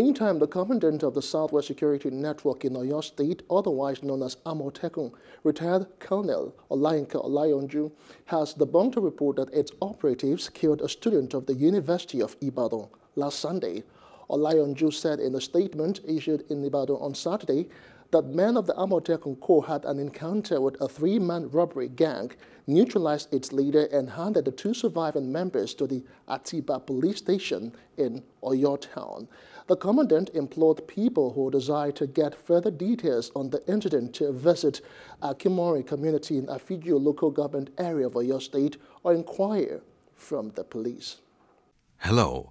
meantime, the commandant of the Southwest Security Network in Oyo State, otherwise known as Amotekun, retired Colonel Olayinka Olayonju, has debunked a report that its operatives killed a student of the University of Ibadan last Sunday. Olayonju said in a statement issued in Ibadan on Saturday that men of the Amotekun Corps had an encounter with a three-man robbery gang, neutralized its leader, and handed the two surviving members to the Atiba police station in Oyo town. The commandant implored people who desire to get further details on the incident to visit Akimori community in Afijio local government area of Oyo State or inquire from the police. Hello,